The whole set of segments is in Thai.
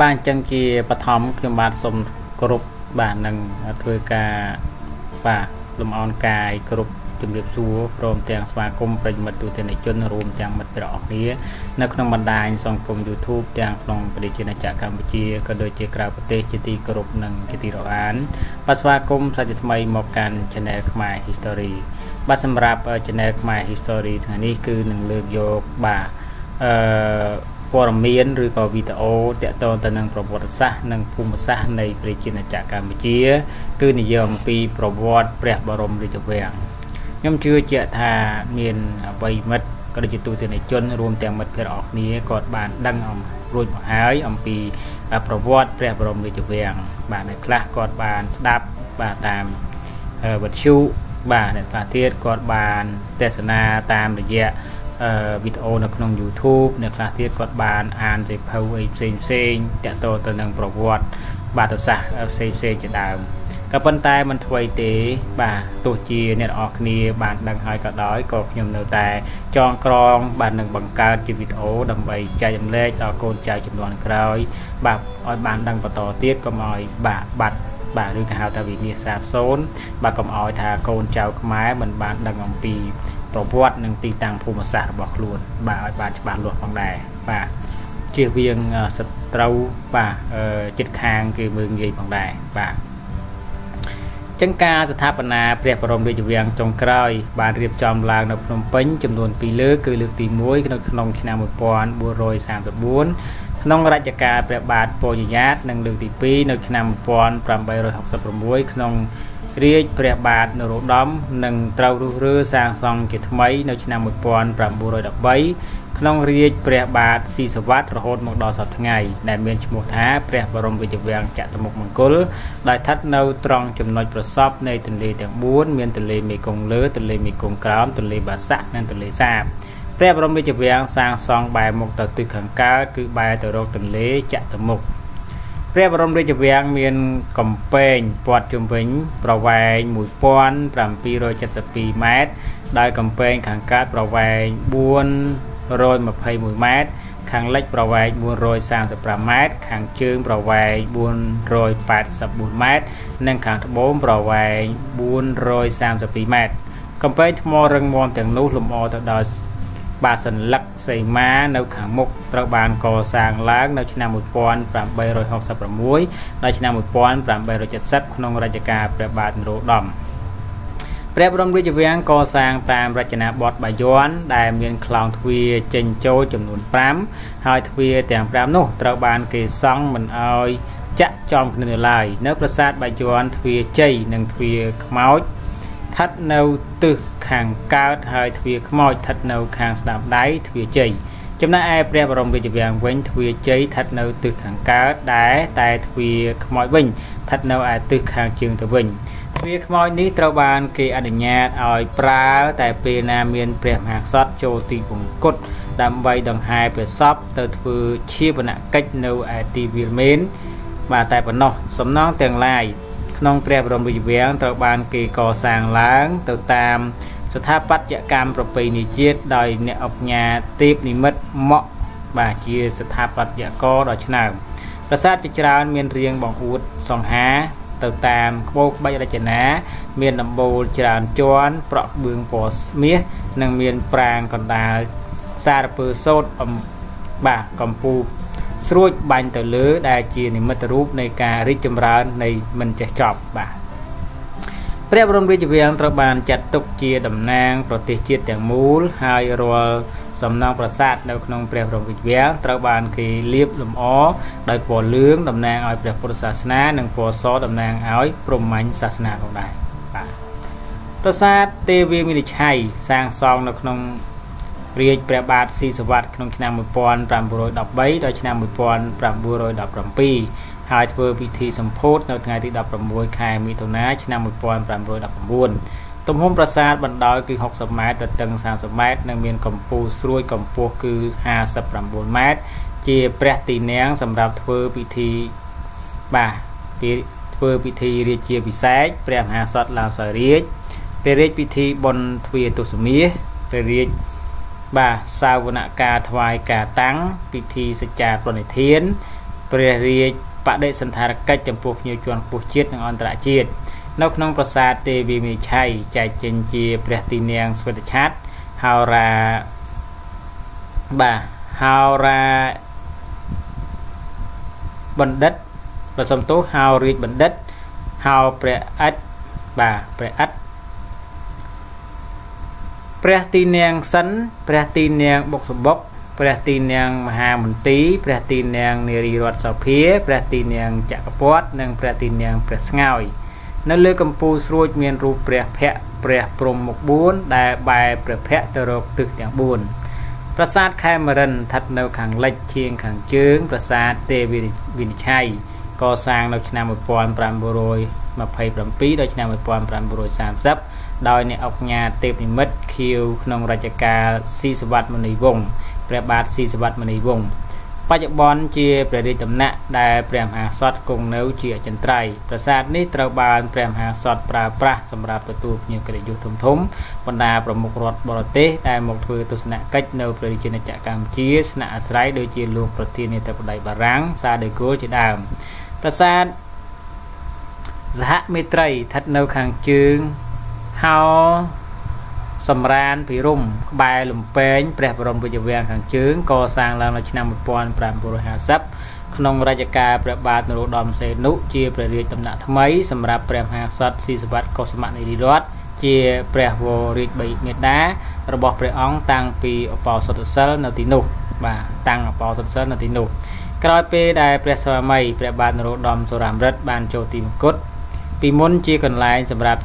บ้านจังกีปฐมคือบาทสมกรุบบ้านหนึ่งทวีกาป่าลมอ่อนกายกรุบจุดเดือดสู้รวมแจงสมาคมเป็นมาดูแต่ในจนรวมแจงมาตรอกนี้นักนำบรรดาสังคมยูทูบแจงลงประเด็นจินจากกัมพูชีก็โดยเจกราประเทศจิติกรุบหนึ่งกิติรอันภาษาคมสาธิตไม่เหมาะกันชแนลขมายฮิสตอรีบัสมรับชแนลขมายฮิสตอรีอันนี้คือหนึ่งเลือกโยกบ่าปรมีนหรือก็วิดีโอเตะตอนตะนังประวัติศาสตร์นังภูมิศาสตร์ในประเทศจากกัมพูชีคือนิยมปีประวัติเปรียบบรมฤจเวียงย่อมเชื่อเจ้าทาเมียนใบมัดกระจิตตัวในจนรวมแต่มัดเพื่อออกนี้กอดบานดังอมรวยมหายอมปีประวัติเปรียบบรมฤจเวียงบานในคละกอดบานสดับบานตามวัดชูบานในประเทศกอดบานเทศนาตามระยะวิดีโอในขนม YouTube ในคลาสที่กอดบานอ่านสิเพลย์เซนเซนจะโตตอนหนึ่งประวัติบาทศาสตร์เซนเซนจะดามกับปัญไตมันถวยเต๋บาตัวจีเนี่ยออกนี่บานดังหายก็ด้อยกบยมเนื้อแต่จองกรองบานหนึ่งบังการจีวิดีโอดำไปใจยำเล่ต่อโกนใจจำนวนกร้อยบาบานดังประต่อเตี้ยก็มอยบาบัดบาดึงหาวตาวิเนียสาบโซนบากรมอ้อยทาโกนเจ้าไม้เหมือนบานดังองปีประวัติหนึ่งตีต่างภูมิศาสตร์บอกล้วนบ่าบ้านฉบับหลวงของใดบ่าเชื่อเวียงสตรูบ่าจิตคางคือเมืองใหญ่ของใดบ่าจังการสถาปนาเปรียบประมด้วยเวียงจงกร้อยบ้านเรียบจอมลางนพนมเปิ้ลจำนวนปีเลือกคือเลือกตีมุ้ยขนมชนาบุปอนบัวโรย34น้องราชการเปรียบบาทโปรยยัดหนึ่งเลือกตีปีนกชนาบุปอนปรำใบโรย6 มุ้ยขนมเรียกเปรียบบาทนรกดำหนึ่งเต้ารูรือสร้างซองเกตไม้ในชนะมุดปอนปรับบุรอยดับใบขนมเรียกเปรียบบาทสีสวัสดิ์รหดมกดอสับทั้งไงในเมียนชมุท้าเปรียบบรมวิจิเวียงจัตุมุกมังกรได้ทัดเนาตรองจำนวนประสบในทะเลแตงบุญเมียนทะเลมีกงเลือทะเลมีกงกล้ามทะเลบาสักนั่นทะเลสาบเปรียบบรมวิจิเวียงสร้างซองใบมกดอตึกขังก้าคือใบตะโรกทะเลจัตุมุกเปรียบรมฤจเวียงเมียนกำเปงปอดจุ่มวิงประวัยหมู่ป้อนปรำปี172 เมตรได้กำเปงขังการประวัยบ้วนโรยมาภัย1 เมตรขังเล็กประวัยบ้วนโรย33 เมตรขังเชิงประวัยบ้วนโรย84 เมตรนั่งขังทบมประวัยบ้วนโรย34 เมตรกำเปงทมอรังมอนแต่งนู้ลมอตะดอยบาสันลักใส่ม้าในขางมุกตระบานก่อสร้างล้างในชนะมุดปอนปรับใบรอย6 มุ้ยในชนะมุดปอนปรับใบรอย7 ซัดขนมราชการเปรียบบาทโรดอมเปรียบรมฤจเวียงก่อสร้างตามรัชนาบทบาย้อนได้เมียนคลองทวีเจนโจจำนวน5หอยทวีแต่ง5นู้ตระบานเกศสองเหมือนอ้อยจะจอมเหนือลายเนื้อประสาทบาย้อนทวีใจหนึ่งทวีขมอยทัดเนาตึกขังกาเฮยทวีขมอยทัดเนาขังสนามได้ทวีใจจำนวนไอเปรียบรมวิจิเวียงเว้นทวีใจทัดเนาตึกขังกาได้แต่ทวีขมอยวิ่งทัดเนาไอตึกขังจึงตัววิ่งทวีขมอยนี้ตระบานเกอนุญาตอ่อยปลาแต่เปรียนาเมียนเปรียบหักซอดโจตีบุงกดดำใบดังหายเปรียบซอบเตอทวีชีพนักกัจเนาไอตีเวียนเมนมาแต่ปนนอสมน้องแต่งลายน้องเปรียบรมฤจเวียงตระบานกีก่อสร้างล้างตัวตามสถาปัตยกรรมประเพณีเจียดดอยเนออกญาตีบนิมิตเหมาะบาเจียสถาปัตยกรดอยชนามประสาทจิตรานเมียนเรียงบ่องอูดสองหาตัวตามโบกใบราชนะเมียนลำโบจิรานจวนเปราะเบืองปอสเมียนางเมียนปรางกันดาซาเปอร์โซดบากัมปูสรุปบันเตลอได้เจียนิมิตรูปในการริจมรานในมันจะจบบ่าเปรียบรมฤจเวียงตระบานจัดตกเจียดำนางประติเจียแต่งมูลไฮรัวสำนองประสาทในขนมเปรียบรมฤจเวียงตระบานคือเลียบลมอ้อได้ปอเลื้องดำนางอ้อยเปรียบพุทธศาสนาหนึ่งปอซอดำนางอ้อยปรมัญศาสนาของใดบ่าประสาทเตวีมิริชัยสร้างซองในขนมเรียกเปรียบบาทสีสวัสดิ์ขนมชนะมุดปอนปรำบุโรยดับใบโดยชนะมุดปอนปรำบุโรยดับปรำปีหายเปอร์พิธีสมโพธิในงานที่ดับปรำบุโรยคายมีตัวน้าชนะมุดปอนปรำบุโรยดับปรำบุญต้มหุ่มประสาทบรรดอยคือ60 เมตรตัดตึง30 เมตรในเมียนกัมปูสรวยกัมปูคือ50 เมตรเจียเปรียตีเนียงสำหรับเปอร์พิธีบ่าเปอร์พิธีเรียกเจียพิเศษเปรียบหาสอดลาวสายเรียกเปรียกพิธีบนทวีตุสมีเปรียกบ่าสาวนาการถวายกาตั้งพิธีสัจจาปณิเทียนเป ព្រះទីនាងសិនព្រះទីនាងបុកសបុក ព្រះទីនាងមហាមន្ទី ព្រះទីនាងនារីរដ្ឋសភា ព្រះទីនាងចក្រពត និងព្រះទីនាងព្រះស្ងោយ នៅលើកំពូលស្រួចមានរូប ព្រះភ័ក្ត្រ ព្រះព្រហ្មមុខ 4 ដែលបែរព្រះភ័ក្ត្រទៅរកទិសទាំង 4 ប្រាសាទខេមរិនស្ថិតនៅខាងលិចជាងខាងជើង ប្រាសាទទេវវិនិច្ឆ័យ កសាងនៅឆ្នាំ 1527 ដល់ឆ្នាំ 1530 ដោយអ្នកអង្គញាទេពនិមិត្តខៀវក្នុងរជ្ជកាល សហមិត្រីស្ថិតនៅខាងជើងហោសម្រានភិរមក្បែរលំពែងព្រះបរមរាជវាំងខាងជើងកសាងឡើងនៅឆ្នាំ ពីមុនជាកន្លែងសម្រាប់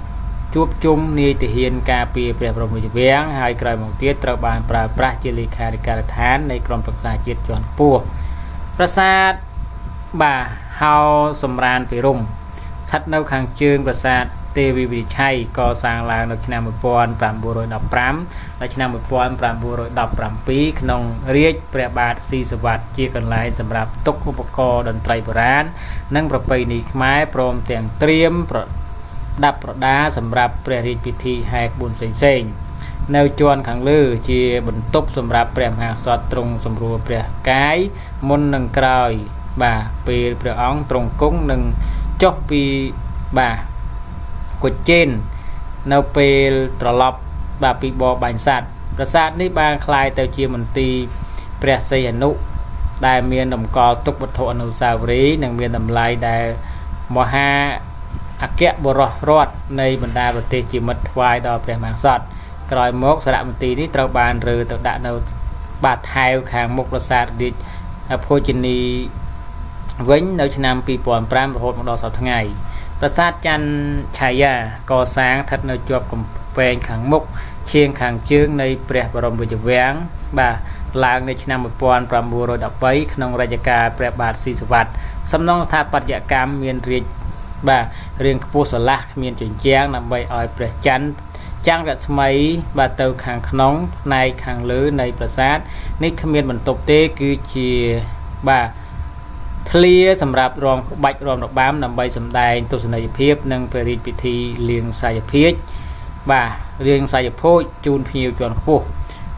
ជួបជុំនីតិហានការពារព្រះព្រហ្មវិជ្ជវាំង គជិននៅពេលត្រឡប់ ប្រាសាទចាន់ឆាយាកសាងស្ថិតនៅជាប់កំពែងខាងមុខឈៀងខាងជើងនៃព្រះបរមរាជវាំង ធ្លាសម្រាប់រងក្បាច់រំដបាំដើម្បីសម្ដែងទស្សនវិភាពនិងព្រះរាជពិធីលៀងសាយភាជន៍បាទរៀងសាយភោជន៍ជូនភ្ញៀវជាន់ខ្ពស់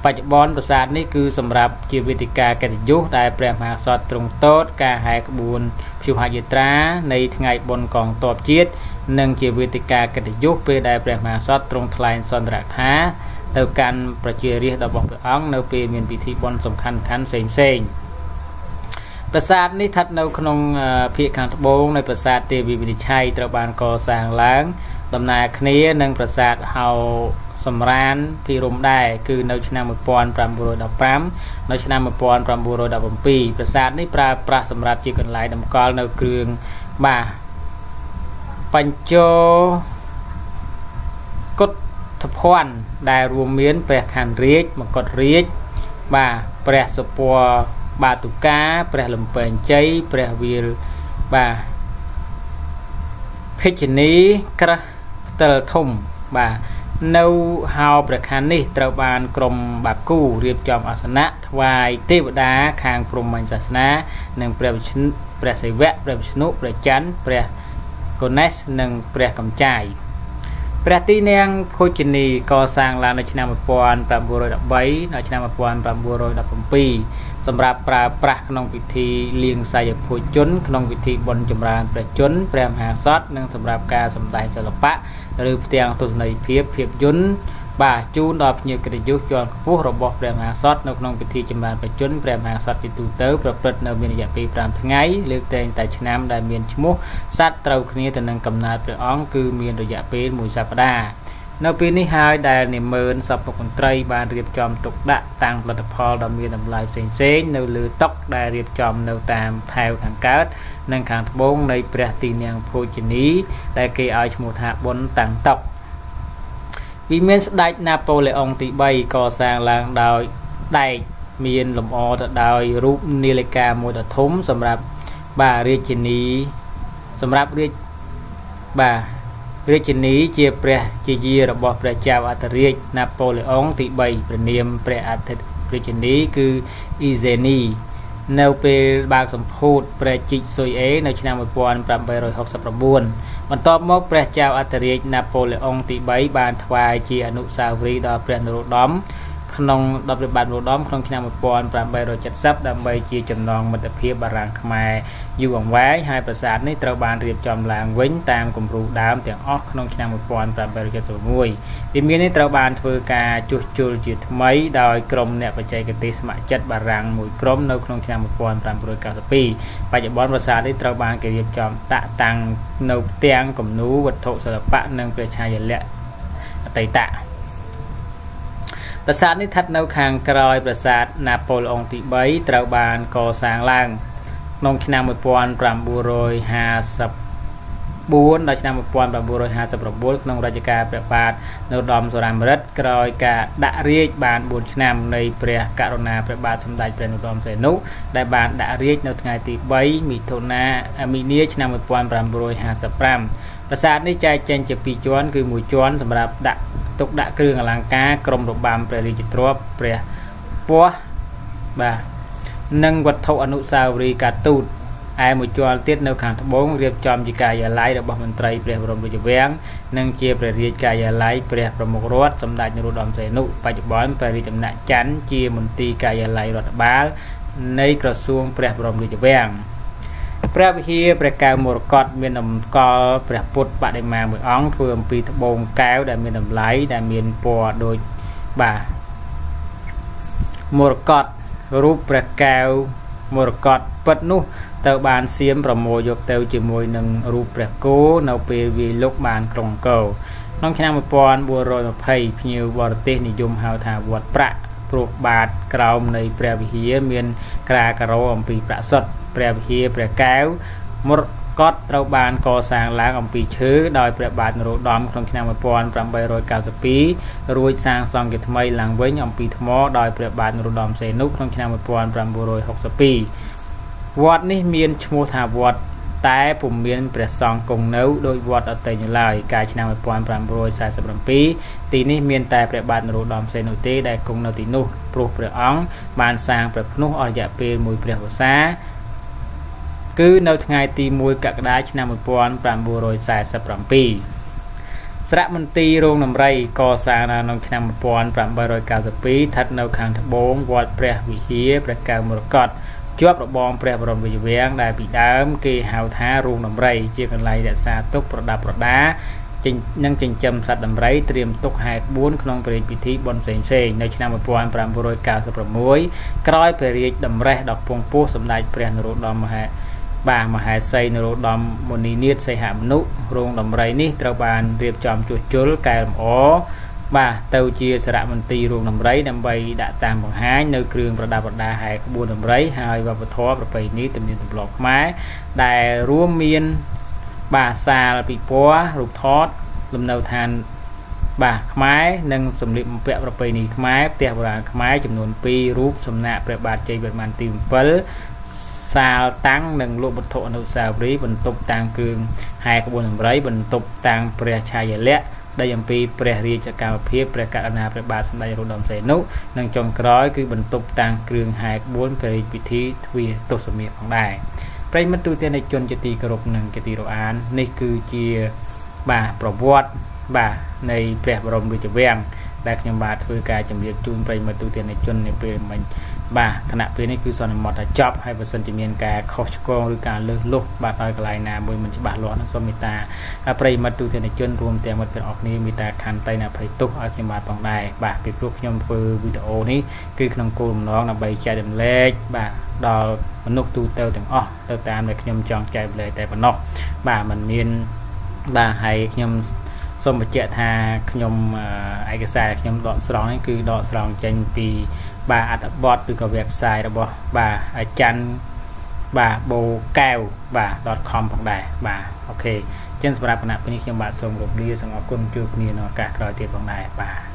បច្ចុប្បន្នប្រាសាទនេះគឺសម្រាប់ជាវេទិកាកិត្តិយសដែលព្រះមហាក្សត្រទ្រង់តតការហែកក្បួនព្យុហយាត្រានៃថ្ងៃបុណ្យកងទ័ពជាតិនិងជាវេទិកាកិត្តិយសពេលដែលព្រះមហាក្សត្រទ្រង់ថ្លែងសន្ទរកថា ប្រាសាទនេះស្ថិតនៅក្នុងភូមិខាងត្បូងនៃប្រាសាទទេវីវិនិច្ឆ័យត្រូវបាន កសាងឡើងដំណើរគ្នានឹងប្រាសាទហោសម្រានភិរមដែរគឺនៅឆ្នាំ 1515 នៅ ឆ្នាំ 1517 ប្រាសាទនេះប្រើប្រាស់សម្រាប់ជាកន្លែងតម្កល់នៅគ្រឿងបាទបញ្ចោគុតធភ័ណ្ឌដែលរួមមានព្រះខ័នរាជមកុដរាជបាទព្រះសុពណ៌ បាទទុកាព្រះលំពែងជ័យព្រះវាលបាទភិជនីក្រឹសតលធំបាទនៅហៅព្រះខ័ននេះត្រូវបានក្រុមបាគូរៀបចំអាសនៈថ្វាយទេវតាខាងព្រហ្មញ្ញសាសនានិងព្រះព្រះសិវៈព្រះវិស្ណុព្រះច័ន្ទព្រះកុណេសនិងព្រះកម្ចាយ ព្រះទីនាងភោជនីកសាងឡើងនៅឆ្នាំ 1503 ដល់ឆ្នាំ 1517 สำหรับปลาปลาขนมพิธีเลี้ยงใส่ผู้จนขนมพิธีบนจำรานประจนแปรมหาซอดนั่งสำหรับการสำได้สลับปะหรือเตียงตุนในเพียบเพียบจนบ่าจูนดอกเงียบกระยุกจวนผู้ระบบแปรมหาซอดนกนมพิธีจำรานประจนแปรมหาซอดที่ตูเตอร์ประพฤติในเมียนยาปีปรามทั้งไงเลือกแต่งแต่ชนะได้เมียนชมุกซัดเต้าคืนนี้แต่นั่งกำนัดเปลือกอ้องคือเมียนยาปีหมู่ซาปดาในปีนี้หายได้ในเมินสับปะคนไตรบานเรียบจอมตกดะต่างประดับพอดำเนินดำลายเซ็งๆในลือตกได้เรียบจอมในตามแถวทางการในขังบงในประตีเนียงโพชนีได้เกี่ยวชมูทะบนต่างตกวิเมนสได้นาโปเลองตีใบก่อสร้างลางดาวได้เมียนลมอตดาวรูปนิเลกาโมตทุ่มสำหรับบาเรียชนีสำหรับเรียบาเรื่องนี้เจียเปรจีเยระบบประชาอัตริยนาโปเลอองที่ใบประเนียมเปรอัตเรื่องนี้คืออิเซนีแนวเปบางสมพูดประจิตโซยเอในชนะมวยปอนปรำไปรอยหกสับประบุนมันต่อมาประชาอัตริยนาโปเลอองที่ใบบานทวายเจียอนุสาวรีย์ดอเปรนโรดอมขนมดับเบิลบานโรดอมขนมชนะมวยปอนปรำไปรอยจัดซับดำใบเจียจำนองมันตะเพียบารางขมายอยู่หวังไว้ให้ประสาทในตระบานเรียบจอมลางเว้นตามกลุ่มรูดามแต่ออกขนมชนะมวยปอนปรำไปรอยจัดสมุยดิมีในตระบานเฟอร์กาจุดจุดจิตไม้ดอยกลมเนี่ยปัจจัยกติสมัยจัดบารางมวยกลมในขนมชนะมวยปอนปรำไปรอยกาสปีปัจจุบันประสาทในตระบานเรียบจอมตะตังนกเตียงกลุ่มนู้วัตถุศิลปะนังประชายันเละไตตะประสาทในทัดนกคางกรอยประสาทนาโปลองติใบตระบานก่อสร้างล่างนงชนะมวยปอนปรำบุโรยหาสับบุญราชนามวยปอนปรำบุโรยหาสับบุญนงราชการประปาดนดอมสรามรัตกรอยกะดะเรียกบานบุญชนะในเปรียกรณาประบาทสมเด็จพระนดอมเสนุได้บานดะเรียกนงไงติใบมีโทนามีเนียชนะมวยปอนปรำบุโรยหาสับปรำประสาทในใจเจนจะปีจวนคือมวยจวนสำหรับดะตกดะเครื่องอลังการกรมรบบามเปรียจิตรวบเปรียปัวบ่านั่งวัดเทอนุสาวรีย์กาตูดไอหมวดจวนเตี้ยนเอาขังทบงเรียบจอมจิกายาไลระบบมนตรีเปรียบรมดุจเวียงนั่งเจียเปรียจิกายาไลเปรียประมุขรถสำได้ในรูดอมเสนุปัจจุบันเปรียจำหนักจันเจียมนตรีกายาไลรัฐบาลในกระทรวงเปรียบรมดุจเวียงพระพิธีประกาศมรกตเมียนนำกอพระพุทธปฏิมาเหมือนอ้องเฟื่องปีทบงแก้วได้เมียนนำไหลได้เมียนปัวโดยบ่ามรกตรูปประกาศมรกตปัดนุเต่าบานเสียมประโมยกเต่าจีมวยหนึ่งรูปประโกนเอาเปวีลกบานกรงเก่าน้องชนะมปอนบัวรอยมาไพ่พิเนวรเตนิยมหาวถาวรประปลุกบาทกล่าวในพระพิธีเมียนกรากระโรมปีประสดเปรียบเทียบเปรียบแก้วมรกตเราบานก่อสร้างล้างอมปีชื้อโดยเปรียบบาทนรดอมครองชนะมวยปอนปรำใบรอยกาสปีรวยสร้างซองเกตทำไมหลังเว้นอมปีทมอโดยเปรียบบาทนรดอมเซนุครองชนะมวยปอนปรำบุโรยหกสปีวัดนี้มีนชโมธาวัดแต่ผมมีนเปรียบซองกงเนื้อโดยวัดอัตเตยุลายกาชนะมวยปอนปรำบุโรยสายสับลำปีตีนี้มีนแต่เปรียบบาทนรดอมเซนุเตได้กงเนื้อตีนุปลุกเปรียบอ้องบานสร้างเปรียบนุออยะเปรียบมวยเปรียบหัวซาคือในทางไงตีมวยกักได้ชนะมวยปอนปรำบุโรยสายสับลำปีสระมันตีโรงน้ำไรก่อสร้างนางชนะมวยปอนปรำบุโรยกาสปีทัดแนวขังทบงวัดเปรียบวิเหียประกาศมรกตจวบระบองเปรียบรมวิเวียงได้ปีดามเกี่ยหาวท้าโรงน้ำไรเจียกันไหลแดดซาตกประดับประดานั่งจิงจำสัตว์ดำไรเตรียมตกหายบุญขนมเปรียพิธีบนเซนเซในชนะมวยปอนปรำบุโรยกาสประมวยกร้อยเปรียดำไรดอกพงปูสำได้เปรียนโรดอมมหาบ่ามหาไซนโรดอมมณีเนียดไซหามนุโรงดำไรนี่ตระบานเรียบจอมจุดจุลกายลำอ๋อบ่าเตาเจียสระมันตีโรงดำไรดำใบดะตามบังหายในเครื่องประดับประดาหายขบวนดำไรหายวับทอประไปนี้เต็มยืนหลอกไม้ได้ร่วมเมียนบ่าซาลปีปัวรูปทอดลมเนาทานบ่าขมายนั่งสมริมเปรประไปนี้ขมายเตียโบราณขมายจำนวนปีรูปสมณะเปรบาดใจเบิดมันติมเปิลซาตั้งหนึ่งลูกบัตโตอนุสาวรีย์บรรทุกต่างเกลืองหายขบวนไร้บรรทุกต่างเปรียชายเละได้ยังปีเปรียรีจากการเพียบเปรียกาณาเปรียบาสมัยรุ่นดำเสนุนั่งจงกร้อยคือบรรทุกต่างเกลืองหายขบวนเปรียพิธีทวีตสมีของได้ไปมัตุเตในจนจะตีกระบหนึ่งจะตีโรอันนี่คือเจียบ่าประวัติบ่าในเปรียบรมวิจเวียงได้ยังบาทเพื่อการจำเรียกจูนไปมัตุเตในจนในเปรียบมัน บ่าขณะพื้นนี่คือส่วนหมดจับให้เปอร์เซ็นต์จะมีการขอชกงหรือการเลือกลูกบาดตายกลายนาบุญมันจะบาดร้อนสมิตาปริมาตุเทนจนรวมแต่มันเป็นออกนี้มีตาคันไตนาปริตุอัจฉริยะปองได้บาดปิดลูกยมปืนวิดีโอนี้คือขนมกลุ่มน้องนำใบใจเด่นเล็กบาดดอกมันนกตูเตลถึงอ๋อเตลตามเลยขยมจองใจเลยแต่ปนนกบาดมันมีบาดให้ขยมสมบัติเจตนาขยมไอกระสายขยมดอกสลองนี่คือดอกสลองจันปีบาอัดบอดหรือกับเว็บไซต์ระบบบาอาจารย์บาโบแก้วบา .com ของได้บาโอเคเช่นสำหรับขณะนี้ขยมบาส่งลงดีสำหรับคนจูบเนียนอากาศรอยเตียบของได้บา